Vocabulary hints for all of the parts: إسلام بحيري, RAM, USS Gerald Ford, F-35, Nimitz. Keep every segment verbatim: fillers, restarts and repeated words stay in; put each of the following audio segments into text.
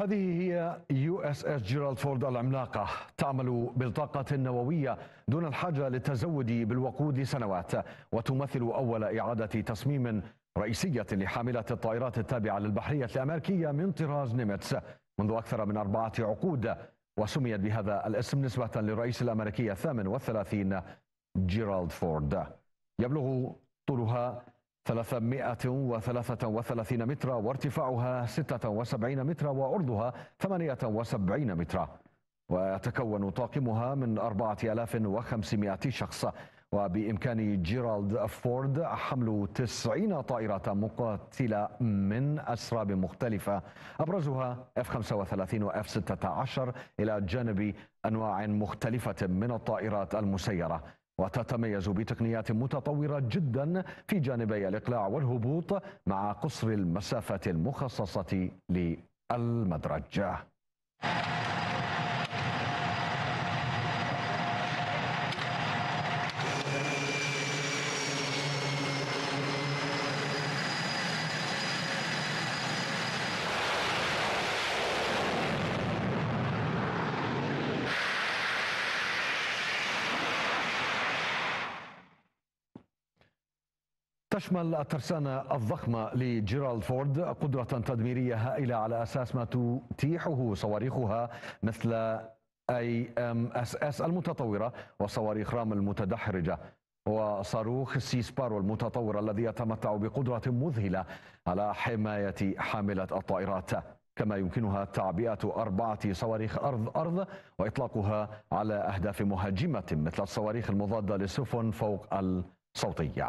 هذه هي يو اس اس جيرالد فورد العملاقة، تعمل بالطاقة النووية دون الحاجة للتزود بالوقود لسنوات، وتمثل أول إعادة تصميم رئيسية لحاملة الطائرات التابعة للبحرية الأمريكية من طراز نيمتس منذ أكثر من أربعة عقود، وسميت بهذا الاسم نسبة للرئيس الأمريكي الثامن والثلاثين جيرالد فورد. يبلغ طولها ثلاثمائة وثلاثة وثلاثين مترا، وارتفاعها ستة وسبعين مترا، وعرضها ثمانية وسبعين مترا، ويتكون طاقمها من أربعة آلاف وخمسمائة شخص. وبإمكان جيرالد فورد حمل تسعين طائرة مقاتلة من أسراب مختلفة، أبرزها إف خمسة وثلاثين و إف ستة عشر، إلى جانب أنواع مختلفة من الطائرات المسيرة، وتتميز بتقنيات متطورة جدا في جانبي الإقلاع والهبوط، مع قصر المسافة المخصصة للمدرج. تشمل الترسانة الضخمة لجيرالد فورد قدرة تدميرية هائلة على أساس ما تتيحه صواريخها مثل آي إم إس إس المتطورة وصواريخ رام المتدحرجة، وصاروخ السي سبارو المتطور الذي يتمتع بقدرة مذهلة على حماية حاملة الطائرات، كما يمكنها تعبئة أربعة صواريخ أرض أرض وإطلاقها على أهداف مهاجمة مثل الصواريخ المضادة للسفن فوق الصوتية.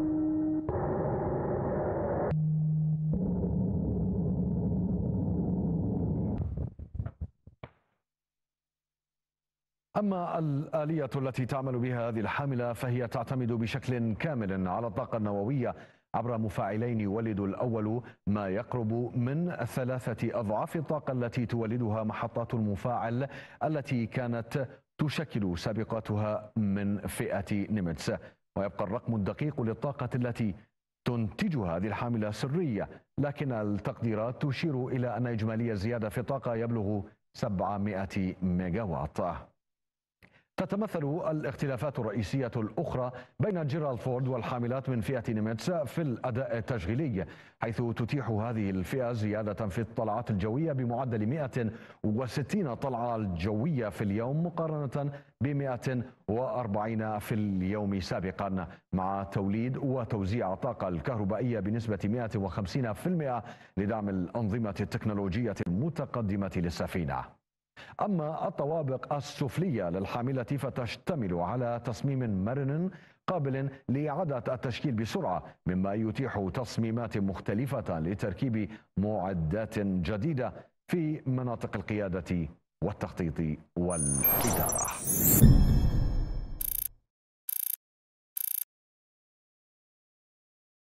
أما الآلية التي تعمل بها هذه الحاملة فهي تعتمد بشكل كامل على الطاقة النووية عبر مفاعلين يولد الأول ما يقرب من ثلاثة أضعاف الطاقة التي تولدها محطات المفاعل التي كانت تشكل سابقتها من فئة نيمتس، ويبقى الرقم الدقيق للطاقة التي تنتجها هذه الحاملة سرية، لكن التقديرات تشير إلى أن إجمالي الزيادة في الطاقة يبلغ سبعمائة ميجاوات. تتمثل الاختلافات الرئيسية الأخرى بين جيرالد فورد والحاملات من فئة نيمتس في الأداء التشغيلي، حيث تتيح هذه الفئة زيادة في الطلعات الجوية بمعدل مائة وستين طلعة جوية في اليوم مقارنة ب مائة وأربعين في اليوم سابقا، مع توليد وتوزيع الطاقة الكهربائية بنسبة مائة وخمسين بالمئة لدعم الأنظمة التكنولوجية المتقدمة للسفينة. أما الطوابق السفلية للحاملة فتشتمل على تصميم مرن قابل لإعادة التشكيل بسرعة، مما يتيح تصميمات مختلفة لتركيب معدات جديدة في مناطق القيادة والتخطيط والإدارة.